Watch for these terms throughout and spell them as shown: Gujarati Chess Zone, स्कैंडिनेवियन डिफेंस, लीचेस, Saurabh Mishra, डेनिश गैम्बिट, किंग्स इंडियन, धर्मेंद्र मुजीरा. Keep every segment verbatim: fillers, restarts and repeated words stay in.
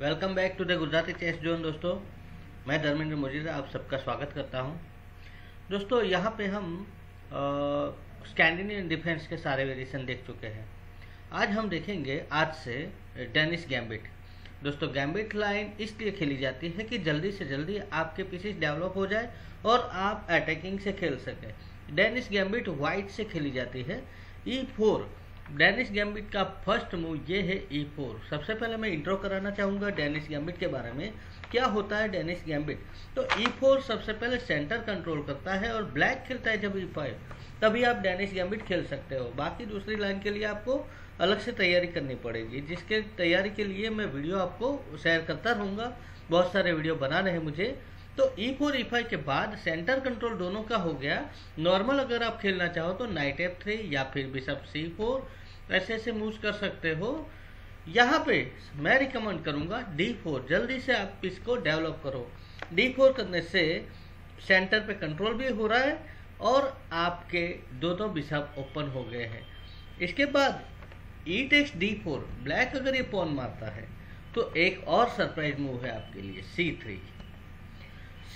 Welcome back to the Gujarati chess zone. दोस्तों, मैं धर्मेंद्र मुजीरा आप सबका स्वागत करता हूं। दोस्तों, यहां पे हम स्कैंडिनेवियन डिफेंस के सारे वेरिएशन देख चुके हैं। आज हम देखेंगे आज से डेनिश गैम्बिट। दोस्तों, गैम्बिट लाइन इसलिए खेली जाती है कि जल्दी से जल्दी आपके पीसेस डेवलप हो जाए और आप अटैकिंग से खेल सकें। डेनिश गैम्बिट वाइट से खेली जाती है। ई फोर डेनिश गैम्बिट का फर्स्ट मूव ये है ई फोर। सबसे पहले मैं इंट्रो कराना चाहूँगा डेनिश गैम्बिट के बारे में, क्या होता है डेनिश गैम्बिट। तो ई फोर सबसे पहले सेंटर कंट्रोल करता है और ब्लैक खेलता है जब ई फाइव, तभी आप डेनिश गैम्बिट खेल सकते हो। बाकी दूसरी लाइन के लिए आपको अलग से तैयारी करनी पड़ेगी, जिसके तैयारी के लिए मैं वीडियो आपको शेयर करता रहूँगा। बहुत सारे वीडियो बना रहे हैं मुझे। तो ई फोर ई फाइव के बाद सेंटर कंट्रोल दोनों का हो गया। नॉर्मल अगर आप खेलना चाहो तो नाइट एफ थ्री या फिर बिशप सी फोर, ऐसे ऐसे मूव्स कर सकते हो। यहाँ पे मैं रिकमेंड करूँगा डी फोर। जल्दी से आप इसको डेवलप करो। डी फोर करने से सेंटर पे कंट्रोल भी हो रहा है और आपके दो दो बिशप ओपन हो गए हैं। इसके बाद E takes D four. Black अगर ये पॉन मारता है तो एक और सरप्राइज मूव है आपके लिए सी थ्री।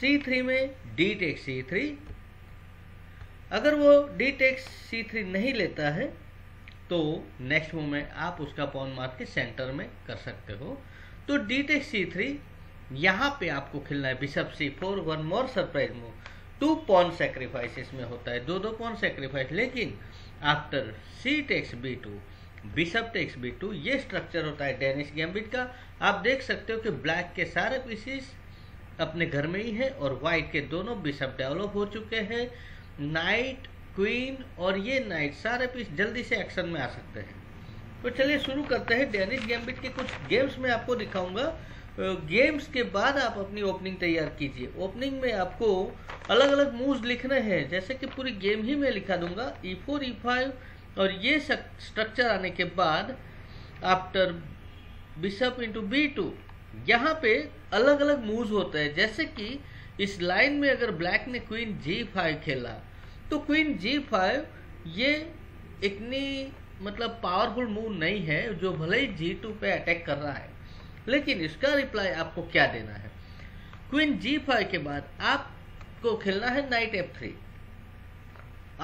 सी थ्री में डी टेक्स सी थ्री। अगर वो डी टेक्स सी थ्री नहीं लेता है तो नेक्स्ट मूव में आप उसका पॉन मार के सेंटर में कर सकते हो। तो डी टेक्स सी थ्री, यहाँ पे आपको खेलना है bishop C four. One more surprise move. Two pawn sacrifice इसमें होता है, दो दो पॉन सेक्रीफाइस। लेकिन after C takes B two, bishop takes B two, ये स्ट्रक्चर होता है डेनिश गैम्बिट का। आप देख सकते हो कि ब्लैक के सारे पीसेस अपने घर में ही है और वाइट के दोनों बिशप डेवलप हो चुके हैं। नाइट, क्वीन और ये नाइट, सारे पीस जल्दी से एक्शन में आ सकते हैं। तो चलिए शुरू करते हैं। डेनिश गैम्बिट के कुछ गेम्स में आपको दिखाऊंगा। गेम्स के बाद आप अपनी ओपनिंग तैयार कीजिए। ओपनिंग में आपको अलग अलग मूव्स लिखने हैं, जैसे कि पूरी गेम ही मैं लिखा दूंगा। ई फोर, ई फाइव और ये स्ट्रक्चर आने के बाद after bishop into B two, यहाँ पे अलग अलग मूव्स होते हैं। जैसे कि इस लाइन में अगर ब्लैक ने क्वीन जी फाइव खेला तो क्वीन जी फाइव ये इतनी मतलब पावरफुल मूव नहीं है, जो भले ही जी टू पे अटैक कर रहा है। लेकिन इसका रिप्लाई आपको क्या देना है। क्वीन जी फाइव के बाद आपको खेलना है नाइट एफ थ्री।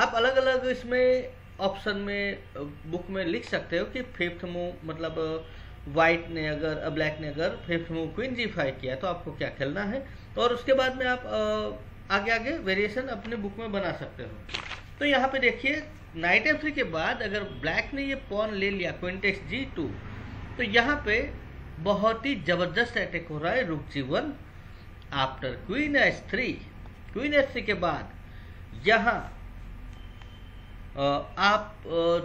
आप अलग अलग इसमें ऑप्शन में बुक में लिख सकते हो कि फिफ्थ मूव, मतलब व्हाइट ने अगर ब्लैक ने अगर fifth move queen G five किया तो आपको क्या खेलना है, और उसके बाद में आप आगे आगे वेरिएशन अपने बुक में बना सकते हो। तो यहाँ पे देखिए नाइट एफ थ्री के बाद अगर ब्लैक ने ये पॉन ले लिया क्वीन टेक्स जी टू, तो यहाँ पे बहुत ही जबरदस्त अटैक हो रहा है rook G one. After queen H three, queen H three के बाद यहाँ आप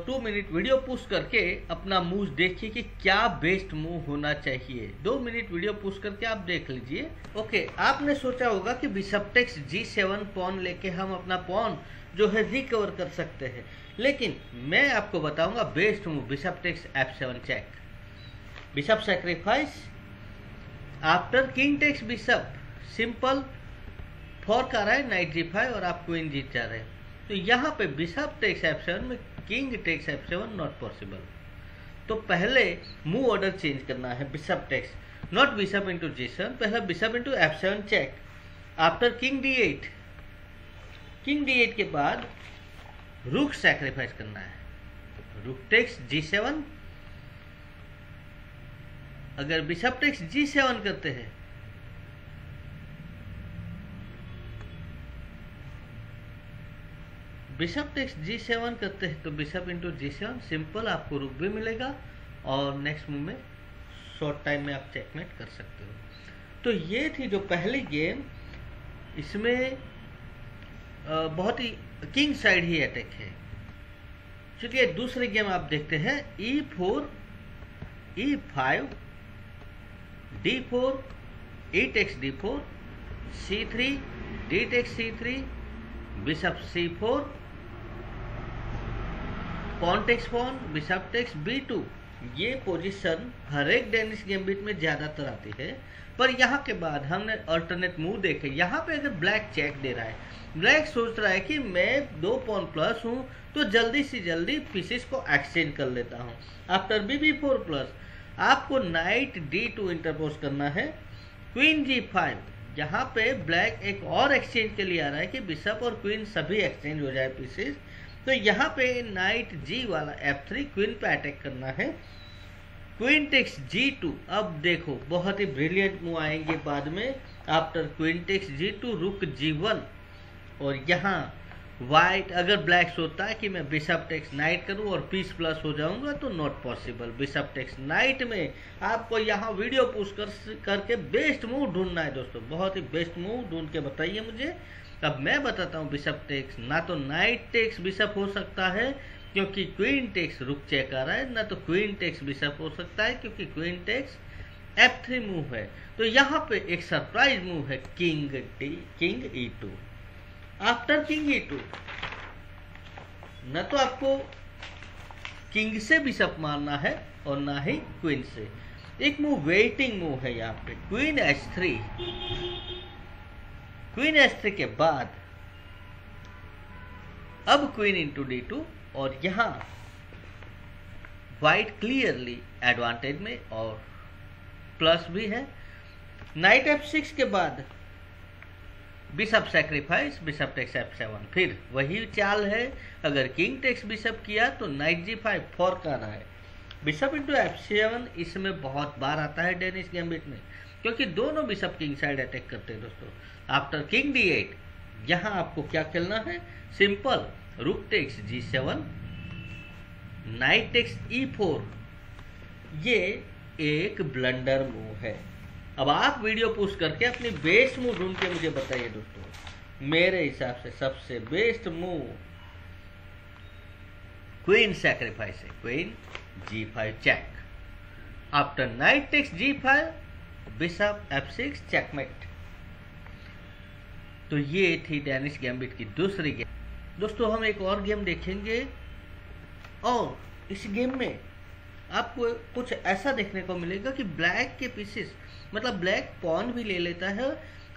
टू मिनट वीडियो पुश करके अपना मूव देखिए कि क्या बेस्ट मूव होना चाहिए। दो मिनट वीडियो पुश करके आप देख लीजिए। ओके, आपने सोचा होगा कि bishop takes G seven pawn लेके हम अपना पॉन जो है रिकवर कर सकते हैं, लेकिन मैं आपको बताऊंगा best move bishop takes F seven check, bishop sacrifice. After king takes bishop simple four का रहा है नाइट जी फाइव और आप क्वीन जी चाह रहे हैं, तो यहाँ पे बिशप टेक्स एफ सेवन में king takes F seven not possible. तो पहले मूव ऑर्डर चेंज करना है। Bishop takes not bishop into G seven, पहले bishop into F seven check. After king D eight, king D eight के बाद rook sacrifice करना है। रुक टेक्स जी सेवन, अगर बिशप टेक्स जी सेवन करते हैं बिशप टेक्स जी सेवन करते हैं तो bishop into G seven simple आपको रुक भी मिलेगा और नेक्स्ट मूव में शॉर्ट टाइम में आप चेकमेट कर सकते हो। तो ये थी जो पहली गेम, इसमें बहुत ही किंग साइड ही अटैक है। चलिए दूसरी गेम आप देखते हैं। E four, E five, D four, E takes D four, C three, D takes C three, bishop C four, pawn takes pawn, bishop takes B two. ये पोजीशन हर एक डेनिश गैम्बिट में ज्यादातर आती है, पर यहाँ के बाद हमने अल्टरनेट मूव देखे। यहाँ पे अगर ब्लैक चेक दे रहा है, ब्लैक सोच रहा है कि मैं दो पॉन प्लस हूँ तो जल्दी से जल्दी पीसेस को एक्सचेंज कर लेता हूँ। After B B four plus, आपको नाइट डी टू इंटरपोज करना है। क्वीन जी फाइव, जहाँ पे ब्लैक एक और एक्सचेंज के लिए आ रहा है कि बिशप और क्वीन सभी एक्सचेंज हो जाए पीसेज, तो यहाँ पे नाइट जी वाला एफ थ्री क्वीन पे अटैक करना है। क्वीन टेक्स जी टू, अब देखो बहुत ही ब्रिलियंट मूव आएंगे बाद में after queen takes G two rook G one, और यहाँ वाइट अगर ब्लैक सोचता है कि मैं बिशप टेक्स नाइट करूं और पीस प्लस हो जाऊंगा तो not possible. Bishop takes knight में आपको यहाँ वीडियो पुश कर करके बेस्ट मूव ढूंढना है दोस्तों, बहुत ही बेस्ट मूव ढूंढ के बताइए मुझे। अब मैं बताता हूँ बिशप टेक्स, ना तो नाइट टेक्स बिशप हो सकता है क्योंकि क्वीन टेक्स रुक चेक आ रहा है, ना तो क्वीन टेक्स बिशप हो सकता है क्योंकि queen takes F three move है। तो यहाँ पे एक सरप्राइज मूव है king D king E two. After king E two न तो आपको किंग से बिशप मारना है और ना ही क्वीन से। एक मूव वेटिंग मूव है यहाँ पे queen H three. Queen H three के बाद अब क्वीन इंटू डी टू, और यहाँ वाइट क्लियरली एडवांटेज में और प्लस भी है। नाइट एफ सिक्स के बाद bishop sacrifice bishop takes F seven, फिर वही चाल है। अगर किंग टेक्स बिशप किया तो नाइट जी फाइव फोर्क आना है। बिशप इंटू एफ सेवन इसमें बहुत बार आता है डेनिश गैम्बिट में क्योंकि दोनों बिशप किंग साइड अटैक करते हैं दोस्तों। आफ्टर किंग डी एट यहाँ आपको क्या खेलना है, simple rook takes G seven knight takes ई फोर, ये एक ब्लंडर मूव है। अब आप वीडियो पुश करके अपनी बेस्ट मूव ढूंढ के मुझे बताइए दोस्तों। मेरे हिसाब से सबसे बेस्ट मूव क्वीन सैक्रिफाइस है, queen G five check. After knight takes G five bishop F six checkmate. तो ये थी डेनिश गैम्बिट की दूसरी गेम। दोस्तों हम एक और गेम देखेंगे और इस गेम में आपको कुछ ऐसा देखने को मिलेगा कि ब्लैक के पीसेस, मतलब ब्लैक पॉन भी ले लेता है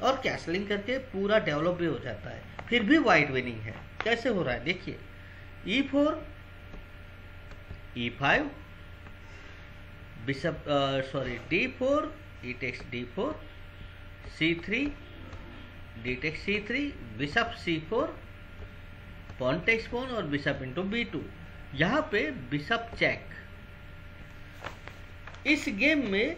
और कैसलिंग करके पूरा डेवलप भी हो जाता है, फिर भी वाइट विनिंग है। कैसे हो रहा है देखिए, E four E five bishop sorry D four E takes D four C three D takes C three bishop C four pawn takes pawn और बिशप इंटू बी टू, यहाँ पे बिशप चेक। इस गेम में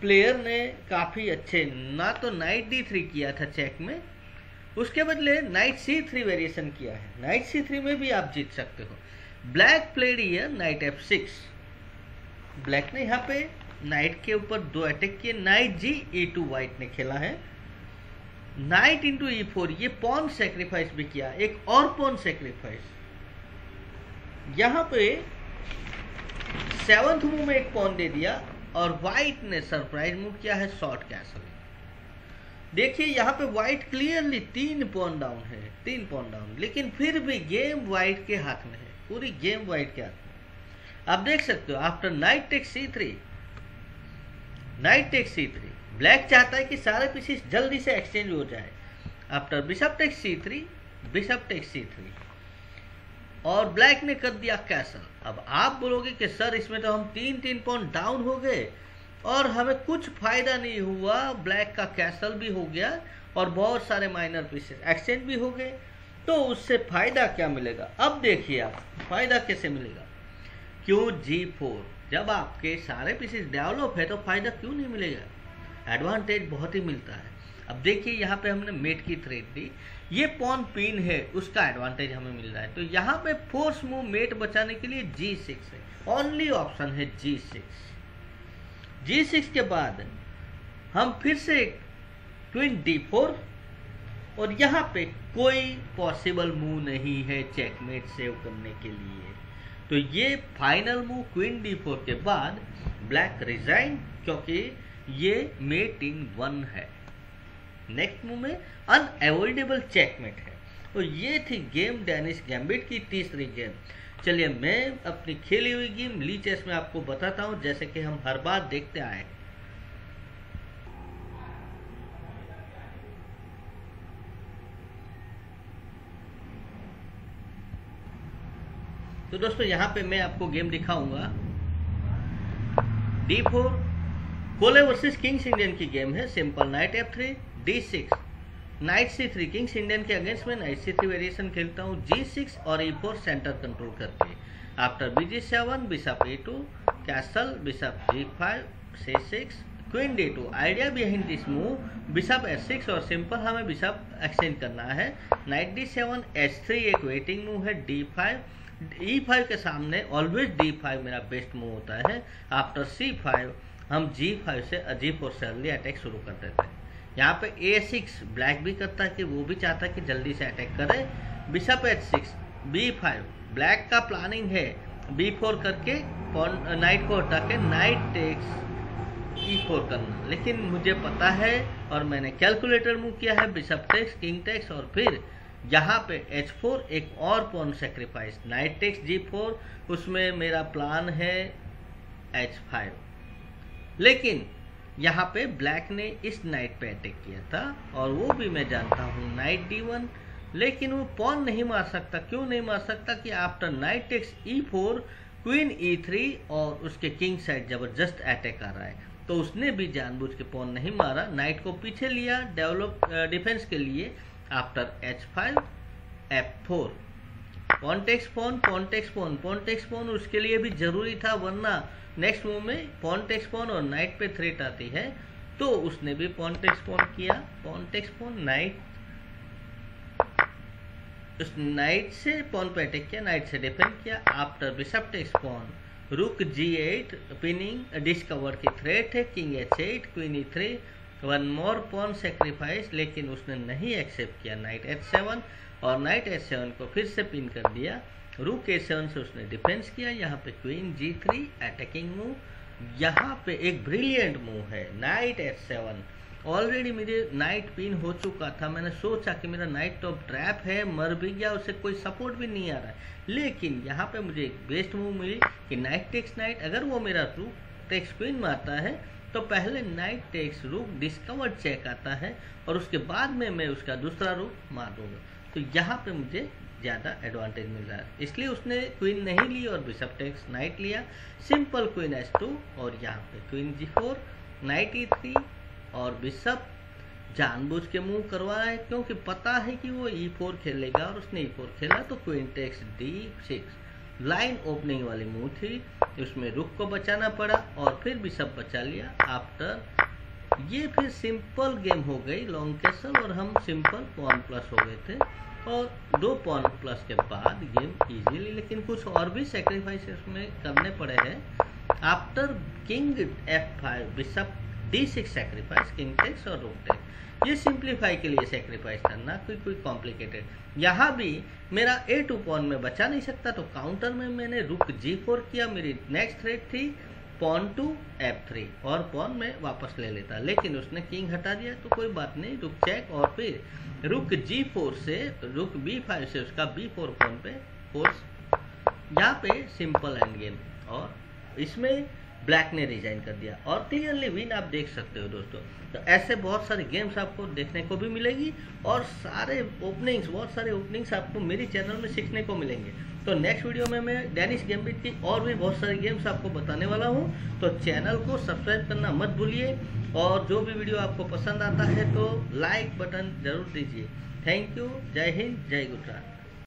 player ने काफ़ी अच्छे, ना तो नाइट डी थ्री किया था चेक में, उसके बदले नाइट सी थ्री वेरिएशन किया है। नाइट सी थ्री में भी आप जीत सकते हो। Black played here knight f six, black ने यहाँ पे नाइट के ऊपर दो अटैक किए। Knight g e two white ने खेला है, नाइट इंटू ई फोर, ये पॉन सेक्रीफाइस भी किया, एक और पॉन सेक्रीफाइस। यहाँ पे सेवंथ मूव में एक पॉन दे दिया और व्हाइट ने सरप्राइज मूव किया है शॉर्ट कैसलिंग। देखिए यहाँ पे व्हाइट क्लियरली तीन पॉन डाउन है, तीन पॉन डाउन, लेकिन फिर भी गेम व्हाइट के हाथ में है, पूरी गेम व्हाइट के हाथ में। आप देख सकते हो after knight take c three knight take c three black चाहता है कि सारे पीसेस जल्दी से एक्सचेंज हो जाए। After bishop take c three bishop take c three और ब्लैक ने कर दिया कैसल। अब आप बोलोगे कि सर इसमें तो हम तीन तीन पॉइंट डाउन हो गए और हमें कुछ फायदा नहीं हुआ, ब्लैक का कैसल भी हो गया और बहुत सारे माइनर पीसेस एक्सचेंज भी हो गए, तो उससे फायदा क्या मिलेगा। अब देखिए आप फायदा कैसे मिलेगा, क्यों जी फोर, जब आपके सारे पीसेस डेवलप है तो फायदा क्यों नहीं मिलेगा, एडवांटेज बहुत ही मिलता है। अब देखिए यहाँ पे हमने मेट की थ्रेड दी, ये पॉन पिन है, उसका एडवांटेज हमें मिल रहा है। तो यहाँ पे फोर्स मूव मेट बचाने के लिए जी सिक्स है, ओनली ऑप्शन है जी सिक्स। जी सिक्स के बाद हम फिर से क्वीन डी फोर, और यहाँ पे कोई पॉसिबल मूव नहीं है चेकमेट सेव करने के लिए। तो ये final move queen D four के बाद ब्लैक रिजाइन, क्योंकि ये मेट इन वन है। नेक्स्ट मूव में अनएवॉइडेबल चेकमेट है। तो ये थी गेम डेनिश गैम्बिट की तीसरी गेम। चलिए मैं अपनी खेली हुई गेम लीचेस में आपको बताता हूँ, जैसे कि हम हर बार देखते आए। तो दोस्तों यहाँ पे मैं आपको गेम दिखाऊंगा। D four. Colle versus किंग्स इंडियन की गेम है, simple knight f three, d six, knight c three, किंग्स इंडियन के अगेंस्ट में नाइट सी थ्री वेरिएशन खेलता हूँ, जी सिक्स और ई फोर सेंटर कंट्रोल करके। After b g seven bishop a two, castle, bishop g five, c six, queen d two. Idea behind this move bishop h six और simple हमें bishop exchange करना है। Knight d seven, h three एक waiting move है, d five, e five के सामने always d five मेरा best move होता है। आफ्टर सी फाइव हम जी फाइव से जी फोर से अर्ली अटैक शुरू कर देते हैं। यहाँ पे ए सिक्स ब्लैक भी करता है कि वो भी चाहता है कि जल्दी से अटैक करे। Bishop h six, b five, black का प्लानिंग है बी फोर करके नाइट को हटा के नाइट टेक्स ई फोर करना, लेकिन मुझे पता है और मैंने कैलकुलेटर मूव किया है, बिशप टेक्स, किंग टेक्स और फिर यहाँ पे एच फोर एक और pawn sacrifice, knight takes g four, उसमें मेरा प्लान है एच फाइव। लेकिन यहाँ पे ब्लैक ने इस नाइट पे अटैक किया था और वो भी मैं जानता हूँ, नाइट डी वन, लेकिन वो पॉन नहीं मार सकता। क्यों नहीं मार सकता कि आफ्टर नाइट टेक्स ई फोर, क्वीन ई थ्री और उसके किंग साइड जबरदस्त अटैक आ रहा है, तो उसने भी जानबूझ के पॉन नहीं मारा, नाइट को पीछे लिया डेवलप डिफेंस के लिए। After h five, f four, pawn takes pawn, pawn takes pawn, pawn takes pawn उसके लिए भी जरूरी था, वरना नेक्स्ट मूव में पॉन टेक्स पॉन और नाइट पे थ्रेट आती है, तो उसने भी पॉन टेक्स पॉन किया, पॉन टेक्स पॉन, नाइट, उस नाइट से पॉन पे अटैक किया, नाइट से डिफेंड किया। After bishop takes pawn, rook g eight, pinning discover की थ्रेट है, king h eight, queen e three, one more pawn sacrifice, लेकिन उसने नहीं एक्सेप्ट किया, नाइट एच सेवन और नाइट एच सेवन को फिर से पिन कर दिया। रूक ए सेवन से उसने डिफेंस किया, यहाँ पे queen g three attacking move, यहाँ पे एक ब्रिलियंट मूव है नाइट एच सेवन। ऑलरेडी मेरे नाइट पिन हो चुका था, मैंने सोचा कि मेरा नाइट टॉप ट्रैप है, मर भी गया, उसे कोई सपोर्ट भी नहीं आ रहा है, लेकिन यहाँ पे मुझे एक बेस्ट मूव मिली कि नाइट टेक्स नाइट, अगर वो मेरा रूक टेक्स क्वीन मारता है तो पहले knight takes rook discover check आता है और उसके बाद में मैं उसका दूसरा रूक मार दूंगा, तो यहाँ पे मुझे ज़्यादा एडवांटेज मिल रहा है, इसलिए उसने क्वीन नहीं ली और बिशप टेक्स नाइट लिया, सिंपल क्वीन एच टू और यहाँ पे queen g four, knight e three और बिशप जानबूझ के मूव करवा रहा है क्योंकि पता है कि वो ई फोर खेलेगा और उसने ई फोर खेला, तो queen takes d six line opening वाली मूव थी, उसमें रुक को बचाना पड़ा और फिर बिशप बचा लिया। आफ्टर ये फिर सिंपल गेम हो गई, लॉन्ग कैसल और हम सिंपल पॉन प्लस हो गए थे और दो पॉन प्लस के बाद गेम इजीली, लेकिन कुछ और भी सेक्रीफाइस उसमें करने पड़े हैं। After king f five, bishop d six sacrifice, king takes और रूक टेक्स, ये सिंप्लीफाई के लिए सेक्रीफाइस करना, कोई कोई कॉम्प्लिकेटेड। यहाँ भी मेरा ए टू पॉन में बचा नहीं सकता, तो काउंटर में मैंने रुक जी फोर किया, मेरी नेक्स्ट थ्रेट थी पॉन टू एफ थ्री और पॉन में वापस ले लेता, लेकिन उसने किंग हटा दिया तो कोई बात नहीं, रुक चेक और फिर रुक जी फोर से रुक बी फाइव से उसका बी फोर पॉन पे फोर्स, यहाँ पे सिंपल एंड गेम और इसमें ब्लैक ने रिजाइन कर दिया और क्लियरली विन आप देख सकते हो दोस्तों। तो ऐसे बहुत सारे गेम्स आपको देखने को भी मिलेगी और सारे ओपनिंग्स, बहुत सारे ओपनिंग्स आपको मेरे चैनल में सीखने को मिलेंगे। तो नेक्स्ट वीडियो में मैं डेनिश गैम्बिट की और भी बहुत सारे गेम्स आपको बताने वाला हूँ, तो चैनल को सब्सक्राइब करना मत भूलिए और जो भी वीडियो आपको पसंद आता है तो लाइक बटन जरूर दीजिए। थैंक यू, जय हिंद, जय गुजरात।